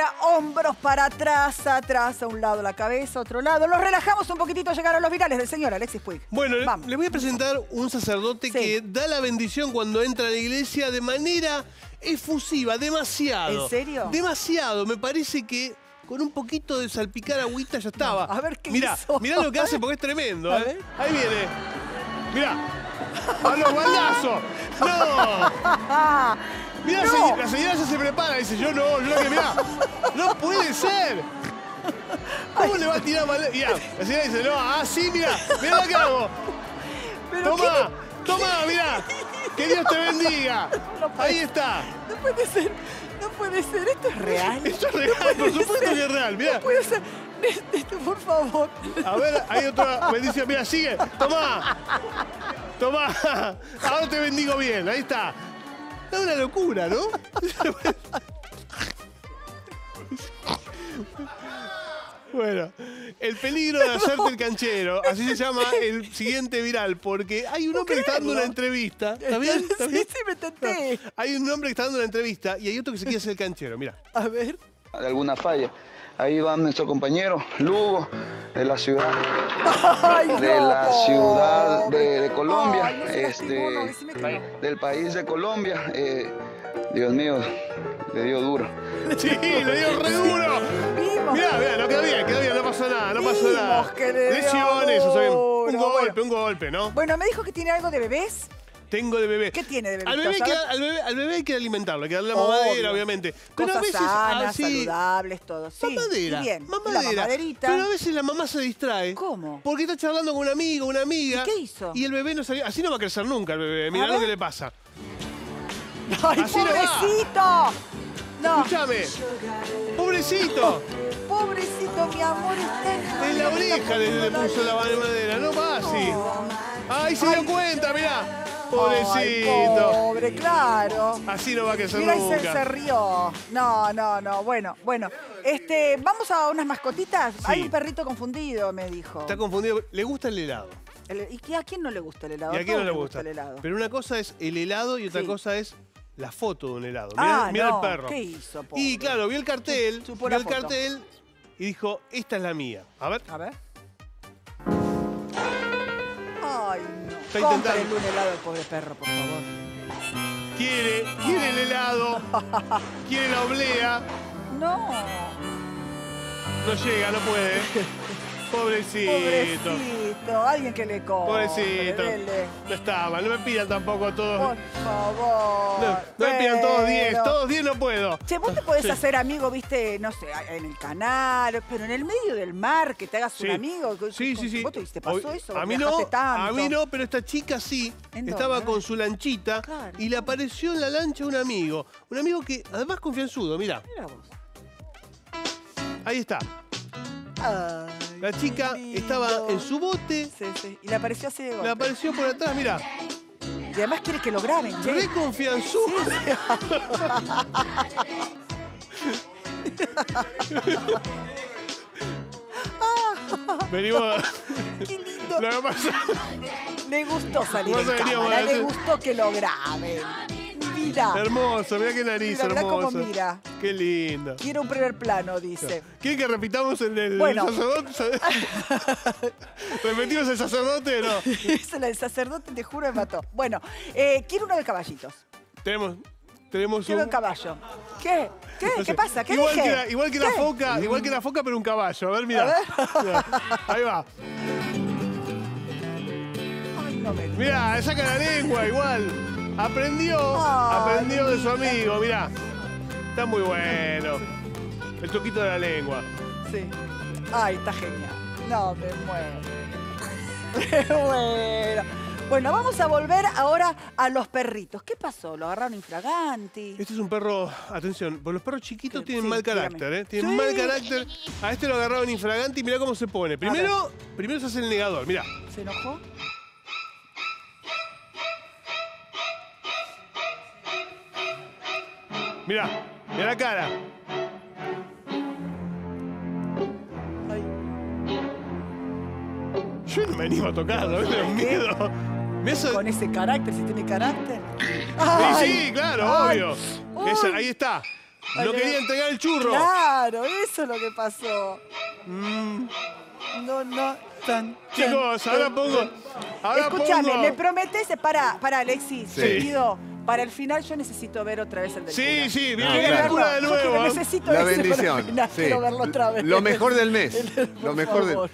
cadera, hombros para atrás, a un lado la cabeza, a otro lado. Los relajamos un poquitito, llegaron los virales del señor Alexis Puig. Bueno, les voy a presentar un sacerdote que da la bendición cuando entra a la iglesia de manera efusiva, demasiado. ¿En serio? Demasiado, me parece que con un poquito de salpicar agüita ya estaba. No, a ver qué hizo. Mirá lo que hace porque es tremendo. Ahí viene. Mirá, a los baldazos. ¡No! Mirá, no. La señora ya se prepara, dice, yo no, yo que mirá, no puede ser. ¿Cómo le va a tirar mal? Mirá, la señora dice, no, sí, mirá, mirá lo que hago. Toma, toma, mirá, que Dios te bendiga. Ahí está. No puede ser, no puede ser, esto es real. Esto es real, por supuesto que es real, mirá. No puede ser, por favor. A ver, hay otra bendición, mirá, sigue, toma, toma, ahora te bendigo bien, ahí está. Es una locura, ¿no? Bueno, el peligro de hacerte el canchero, así se llama el siguiente viral, porque hay un hombre que está dando una entrevista. ¿Está bien? ¿Está bien? Sí, me tenté. Hay un hombre que está dando una entrevista y hay otro que se quiere hacer el canchero, mira. A ver. De alguna falla. Ahí van nuestros compañeros, Lugo, de la ciudad. Ay, no. De la ciudad de Colombia, ay, no del país de Colombia. Dios mío, le dio duro. Sí, le dio re duro. Mirá, mirá, no quedó bien, no pasó nada, no pasó nada. Lesiones, o sea, un golpe, ¿no? Bueno, me dijo que tiene algo de bebés. Tengo de bebé. ¿Qué tiene de bebé? Al bebé hay que alimentarlo, hay que darle la mamadera, obviamente. Pero a veces, sanas, saludables, todo. Sí, mamadera, bien. Mamadera. Pero a veces la mamá se distrae. ¿Cómo? Porque está charlando con un amigo, una amiga. ¿Y qué hizo? Y el bebé no salió. Así no va a crecer nunca el bebé. Mirá lo que le pasa. ¡Ay, así pobrecito! No. Escúchame. Pobrecito. Pobrecito, mi amor. En la oreja le puso la mamadera. No va así. Ay, se dio cuenta, mirá. Pobrecito. Ay, pobre, claro. Así no va a crecer nunca. Mira, se rió. No, no, no. Bueno, bueno. Vamos a unas mascotitas. Sí. Hay un perrito confundido, me dijo. Está confundido. Le gusta el helado. ¿Y a quién no le gusta el helado? ¿Y a quién no le gusta el helado? Pero una cosa es el helado y otra cosa es la foto de un helado. Mirá, mirá el perro. ¿Qué hizo, pobre? Y claro, vio el cartel, y dijo, esta es la mía. A ver. A ver. Ay, no. Está intentando un helado al pobre perro, por favor. Quiere el helado. Quiere la oblea. No. No llega, no puede. Pobrecito. Pobrecito. Alguien que le compre. Pobrecito. Dele. No está mal. No me pidan tampoco a todos. Por favor. No, me pidan todos 10. Todos 10 no puedo. Che, vos te podés hacer amigo, viste, no sé, en el canal, pero en el medio del mar, que te hagas un amigo. Sí, sí, sí. ¿Vos te pasó eso? A mí no, pero esta chica sí. Estaba con su lanchita y le apareció en la lancha un amigo. Un amigo que, además, confianzudo, mirá. Mirá vos. Ahí está. La chica estaba en su bote. Sí, sí. Y le apareció así de golpe. Le apareció por atrás, mirá. Y además quiere que lo graben, che. ¡Qué confianzudo! Venimos. ¡Qué lindo! Lo que pasa... Le gustó salir en cámara, le gustó que lo graben. Mirá. Hermoso, mirá qué nariz, mirá, mirá hermoso. Cómo mira. Qué lindo. Quiero un primer plano, dice. ¿Quiere que repitamos el del sacerdote? ¿Repetimos el sacerdote o no? El sacerdote, te juro, me mató. Bueno, quiero uno de caballitos. Tenemos quiero un caballo. ¿Qué? ¿Qué? No sé. ¿Qué pasa? ¿Qué dije? Igual que la foca, igual que la foca, pero un caballo. A ver, mirá. Ahí va. Ay, no me... Mirá, le saca la lengua igual. Aprendió de su amigo, mirá. Está muy bueno. El truquito de la lengua. Sí. Ay, está genial. No, me muero. Me muero. Bueno, vamos a volver ahora a los perritos. ¿Qué pasó? ¿Lo agarraron infraganti? Este es un perro, atención, porque los perros chiquitos tienen mal carácter, tienen mal carácter. A este lo agarraron infraganti y mirá cómo se pone. Primero se hace el negador, mirá. ¿Se enojó? Mirá, mirá la cara. Ay. Yo no me animo a tocarlo, ¿viste? Los miedos. Con ese carácter, si tiene carácter. Ay, sí, claro, obvio. Esa, ahí está. No quería entregar el churro. Claro, eso es lo que pasó. No, no. Chicos, ahora pongo... Escuchame, me prometes... Para, Alexis, querido. Para el final yo necesito ver otra vez el del cura. Sí, bien, el del cura de nuevo. Necesito la bendición. Quiero verlo otra vez. Lo mejor del mes. Lo mejor del...